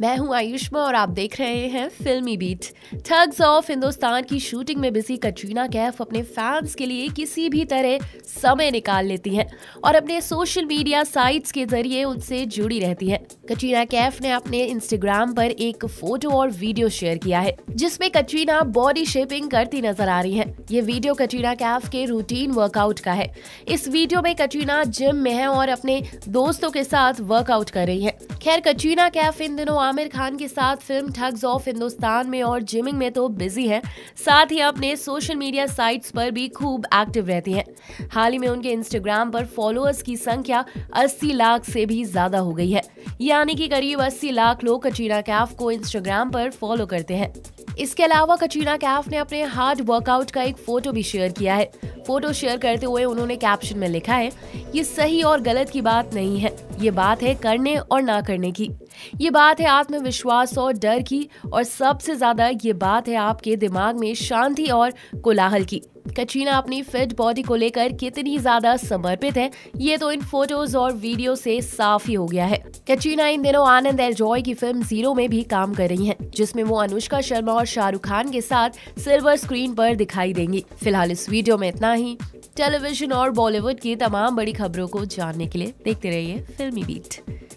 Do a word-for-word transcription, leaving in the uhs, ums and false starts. मैं हूं आयुष्मा और आप देख रहे हैं फिल्मी बीट। ठग्स ऑफ हिंदुस्तान की शूटिंग में बिजी कटरीना कैफ अपने फैंस के लिए किसी भी तरह समय निकाल लेती हैं और अपने सोशल मीडिया साइट्स के जरिए उनसे जुड़ी रहती हैं। कटरीना कैफ ने अपने इंस्टाग्राम पर एक फोटो और वीडियो शेयर किया है जिसमें कटरीना बॉडी शेपिंग करती नजर आ रही है। ये वीडियो कटरीना कैफ के रूटीन वर्कआउट का है। इस वीडियो में कटरीना जिम में है और अपने दोस्तों के साथ वर्कआउट कर रही है। खैर, कटरीना कैफ इन दिनों आमिर खान के साथ फिल्म ठग्स ऑफ हिंदुस्तान में और जिमिंग में तो बिजी हैं, साथ ही अपने सोशल मीडिया साइट्स पर भी खूब एक्टिव रहती हैं। हाल ही में उनके इंस्टाग्राम पर फॉलोअर्स की संख्या अस्सी लाख से भी ज्यादा हो गई है, यानी कि करीब अस्सी लाख लोग कटरीना कैफ को इंस्टाग्राम पर फॉलो करते हैं। इसके अलावा कटरीना कैफ ने अपने हार्ड वर्कआउट का एक फोटो भी शेयर किया है। फोटो शेयर करते हुए उन्होंने कैप्शन में लिखा है, ये सही और गलत की बात नहीं है, ये बात है करने और ना करने की, ये बात है आत्मविश्वास और डर की, और सबसे ज्यादा ये बात है आपके दिमाग में शांति और कोलाहल की। कटरीना अपनी फिट बॉडी को लेकर कितनी ज्यादा समर्पित है ये तो इन फोटोज और वीडियो से साफ ही हो गया है। कटरीना इन दिनों आनंद एंड जॉय की फिल्म जीरो में भी काम कर रही हैं, जिसमें वो अनुष्का शर्मा और शाहरुख खान के साथ सिल्वर स्क्रीन पर दिखाई देंगी। फिलहाल इस वीडियो में इतना ही। टेलीविजन और बॉलीवुड की तमाम बड़ी खबरों को जानने के लिए देखते रहिए फिल्मी बीट।